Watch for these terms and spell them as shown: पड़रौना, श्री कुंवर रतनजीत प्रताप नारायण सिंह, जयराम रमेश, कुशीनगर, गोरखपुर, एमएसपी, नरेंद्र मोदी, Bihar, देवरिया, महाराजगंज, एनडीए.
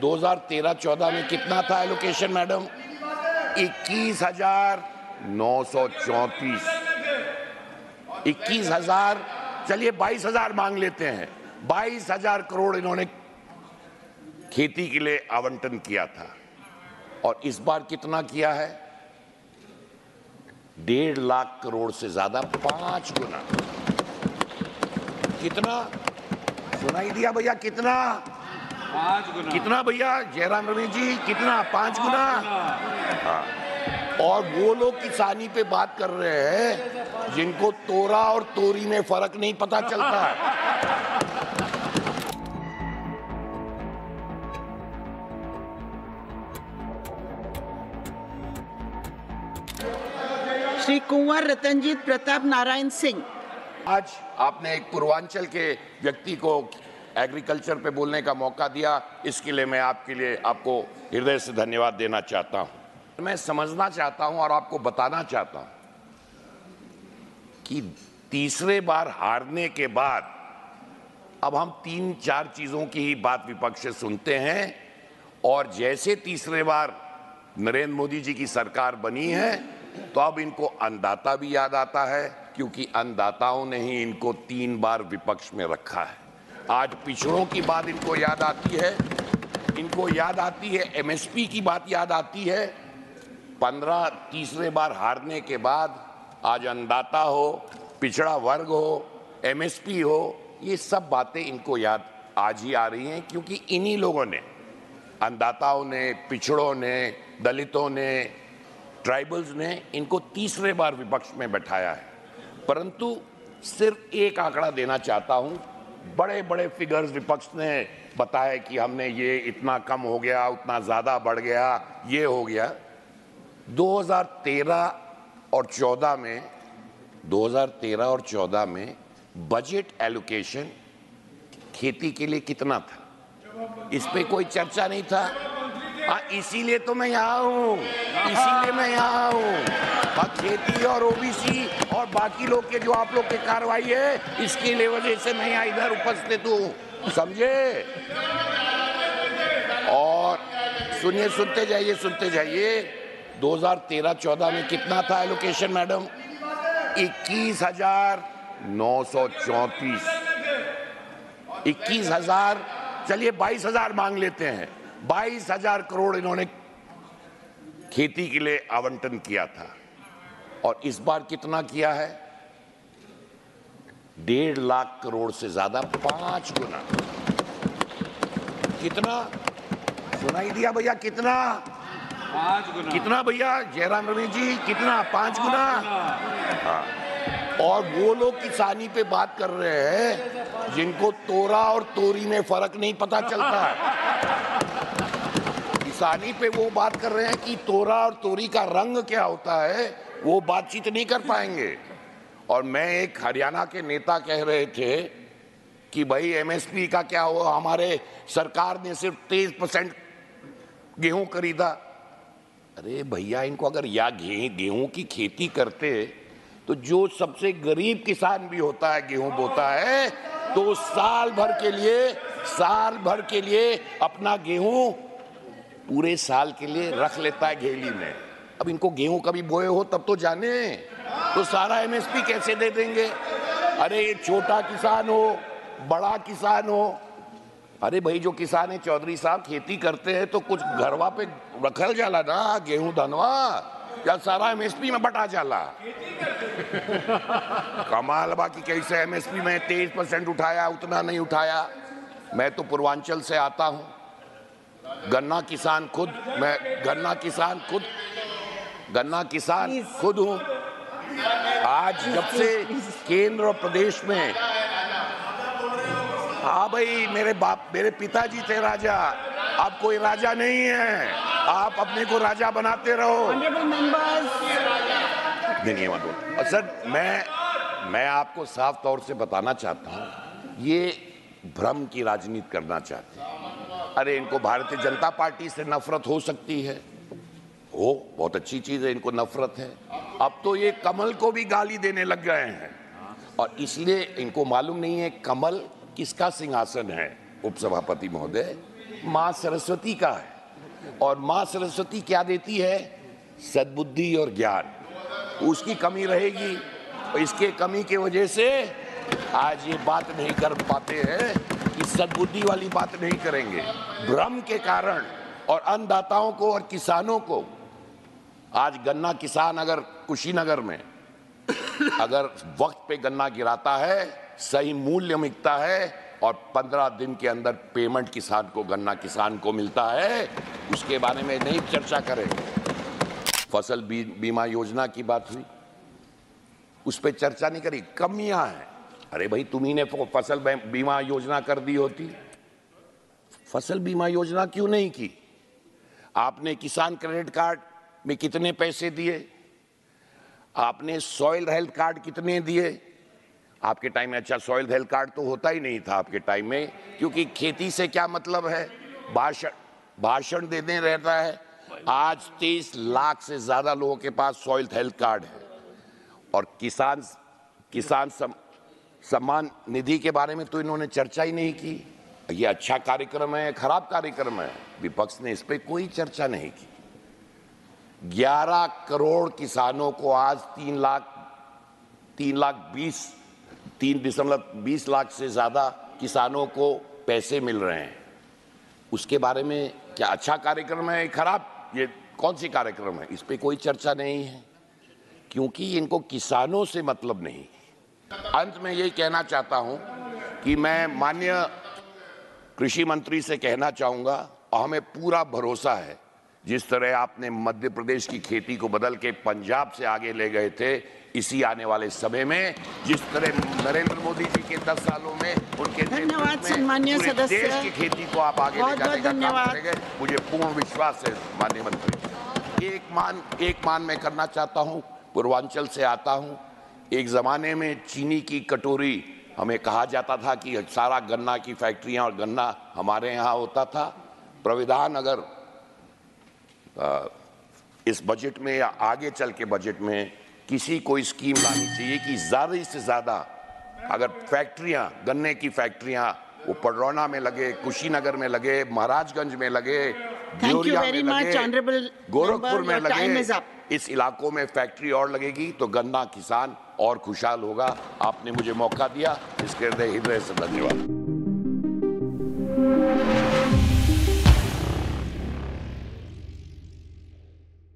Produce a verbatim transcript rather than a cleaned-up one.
दो हज़ार तेरह चौदह में कितना था एलोकेशन मैडम? इक्कीस हज़ार नौ सौ चौंतीस। इक्कीस हज़ार, चलिए बाईस हज़ार मांग लेते हैं। बाईस हज़ार करोड़ इन्होंने खेती के लिए आवंटन किया था और इस बार कितना किया है? डेढ़ लाख करोड़ से ज्यादा, पांच गुना। कितना सुनाई दिया भैया? कितना? पांच गुना। कितना भैया जयराम रमेश जी? कितना? पांच गुना। हाँ, और वो लोग किसानी पे बात कर रहे हैं जिनको तोरा और तोरी में फर्क नहीं पता चलता है। श्री कुंवर रतनजीत प्रताप नारायण सिंह। आज आपने एक पूर्वांचल के व्यक्ति को एग्रीकल्चर पे बोलने का मौका दिया, इसके लिए मैं आपके लिए आपको हृदय से धन्यवाद देना चाहता हूं। मैं समझना चाहता हूं और आपको बताना चाहता हूं कि तीसरे बार हारने के बाद अब हम तीन चार चीजों की ही बात विपक्ष से सुनते हैं, और जैसे तीसरे बार नरेंद्र मोदी जी की सरकार बनी है तो अब इनको अन्नदाता भी याद आता है, क्योंकि अन्नदाताओं ने ही इनको तीन बार विपक्ष में रखा है। आज पिछड़ों की बात इनको याद आती है, इनको याद आती है एमएसपी की बात याद आती है। पंद्रह तीसरे बार हारने के बाद आज अन्नदाता हो, पिछड़ा वर्ग हो, एमएसपी हो, ये सब बातें इनको याद आज ही आ रही हैं, क्योंकि इन्हीं लोगों ने, अन्नदाताओं ने, पिछड़ों ने, दलितों ने, ट्राइबल्स ने इनको तीसरे बार विपक्ष में बैठाया है। परंतु सिर्फ एक आंकड़ा देना चाहता हूं। बड़े बड़े फिगर्स विपक्ष ने बताया कि हमने ये इतना कम हो गया, उतना ज़्यादा बढ़ गया, ये हो गया। दो हज़ार तेरह और चौदह में दो हज़ार तेरह और चौदह में बजट एलोकेशन खेती के लिए कितना था, इस पे कोई चर्चा नहीं था। इसीलिए तो मैं यहाँ हूँ, इसीलिए मैं यहाँ हूँ। खेती और ओबीसी और बाकी लोग के जो आप लोग के कार्रवाई है, इसके लिए वजह से मैं यहाँ इधर उपस्थित हूँ, समझे? और सुनिए, सुनते जाइए, सुनते जाइए। दो हज़ार तेरह चौदह में कितना था एलोकेशन मैडम? इक्कीस हज़ार नौ सौ चौंतीस। इक्कीस हज़ार, चलिए बाईस हज़ार मांग लेते हैं। बाईस हजार करोड़ इन्होंने खेती के लिए आवंटन किया था और इस बार कितना किया है? डेढ़ लाख करोड़ से ज्यादा, पांच गुना। कितना सुनाई दिया भैया? कितना? पांच गुना। कितना भैया जयराम रमेश जी? कितना? पांच गुना। हाँ, और वो लोग किसानी पे बात कर रहे हैं जिनको तोरा और तोरी में फर्क नहीं पता चलता है। किसानी पे वो बात कर रहे हैं कि तोरा और तोरी का रंग क्या होता है, वो बातचीत नहीं कर पाएंगे। और मैं, एक हरियाणा के नेता कह रहे थे कि भाई एमएसपी का क्या हो, हमारे सरकार ने सिर्फ तेईस परसेंट गेहूं खरीदा। अरे भैया, इनको अगर या गेहूं की खेती करते तो जो सबसे गरीब किसान भी होता है, गेहूं बोता है, तो साल भर के लिए साल भर के लिए अपना गेहूं पूरे साल के लिए रख लेता है घेली में। अब इनको गेहूं कभी बोए हो तब तो जाने, तो सारा एमएसपी कैसे दे देंगे? अरे ये छोटा किसान हो, बड़ा किसान हो, अरे भाई जो किसान है चौधरी साहब खेती करते हैं तो कुछ घरवा पे रखल जाला ना, गेहूं धनवा, या सारा एमएसपी में बटा जाला? कमाल बाकी, कैसे एमएसपी में तेईस परसेंट उठाया, उतना नहीं उठाया। मैं तो पूर्वांचल से आता हूँ, गन्ना किसान खुद मैं गन्ना किसान खुद गन्ना किसान खुद हूं। आज जब से केंद्र और प्रदेश में, हाँ भाई, मेरे बाप मेरे पिताजी थे राजा, आप कोई राजा नहीं है, आप अपने को राजा बनाते रहो। धन्यवाद। और सर, मैं मैं आपको साफ तौर से बताना चाहता हूँ, ये भ्रम की राजनीति करना चाहते हैं। अरे इनको भारतीय जनता पार्टी से नफरत हो सकती है, हो, बहुत अच्छी चीज है, इनको नफरत है। अब तो ये कमल को भी गाली देने लग गए हैं, और इसलिए इनको मालूम नहीं है कमल किसका सिंहासन है। उपसभापति महोदय, माँ सरस्वती का है और माँ सरस्वती क्या देती है? सद्बुद्धि और ज्ञान। उसकी कमी रहेगी और इसके कमी के वजह से आज ये बात नहीं कर पाते हैं कि सद्बुद्धि वाली बात नहीं करेंगे। भ्रम के कारण और अन्नदाताओं को और किसानों को आज गन्ना किसान अगर कुशीनगर में अगर वक्त पे गन्ना गिराता है, सही मूल्य मिलता है और पंद्रह दिन के अंदर पेमेंट किसान को गन्ना किसान को मिलता है, उसके बारे में नहीं चर्चा करेंगे। फसल बीमा योजना की बात हुई, उस पर चर्चा नहीं करी। कमियां हैं। अरे भाई, तुम्ही ने फसल बीमा योजना कर दी होती, फसल बीमा योजना क्यों नहीं की? आपने किसान क्रेडिट कार्ड में कितने पैसे दिए? आपने सॉइल हेल्थ कार्ड कितने दिए? आपके टाइम में अच्छा सॉइल हेल्थ कार्ड तो होता ही नहीं था आपके टाइम में, क्योंकि खेती से क्या मतलब है, भाषण भाषण देने रहता है। आज तीस लाख से ज्यादा लोगों के पास सॉइल हेल्थ कार्ड है और किसान किसान सम, सम्मान निधि के बारे में तो इन्होंने चर्चा ही नहीं की। ये अच्छा कार्यक्रम है, खराब कार्यक्रम है, विपक्ष ने इस पर कोई चर्चा नहीं की। ग्यारह करोड़ किसानों को आज तीन लाख तीन लाख बीस तीन दशमलव बीस लाख से ज़्यादा किसानों को पैसे मिल रहे हैं। उसके बारे में क्या अच्छा कार्यक्रम है, खराब, ये कौन सी कार्यक्रम है, इस पे कोई चर्चा नहीं है, क्योंकि इनको किसानों से मतलब नहीं। अंत में यही कहना चाहता हूँ कि मैं माननीय कृषि मंत्री से कहना चाहूँगा, और हमें पूरा भरोसा है, जिस तरह आपने मध्य प्रदेश की खेती को बदल के पंजाब से आगे ले गए थे, इसी आने वाले समय में जिस तरह नरेंद्र मोदी जी के दस सालों में उनके धन्यवाद सम्माननीय सदस्य देश की खेती को आप आगे ले जाने का काम करेंगे, मुझे पूर्ण विश्वास है माननीय मंत्री। एक मान एक मान मैं करना चाहता हूँ, पूर्वांचल से आता हूँ। एक जमाने में चीनी की कटोरी, हमें कहा जाता था कि सारा गन्ना की फैक्ट्रियाँ और गन्ना हमारे यहाँ होता था। प्रावधान अगर आ, इस बजट में या आगे चल के बजट में किसी कोई स्कीम लानी चाहिए कि ज़्यादा से ज़्यादा अगर फैक्ट्रियां, गन्ने की फैक्ट्रियां, वो पड़रौना में लगे, कुशीनगर में लगे, महाराजगंज में लगे, देवरिया में लगे, गोरखपुर में लगे, इस इलाकों में फैक्ट्री और लगेगी तो गन्ना किसान और खुशहाल होगा। आपने मुझे मौका दिया, इसके हृदय हृदय से धन्यवाद।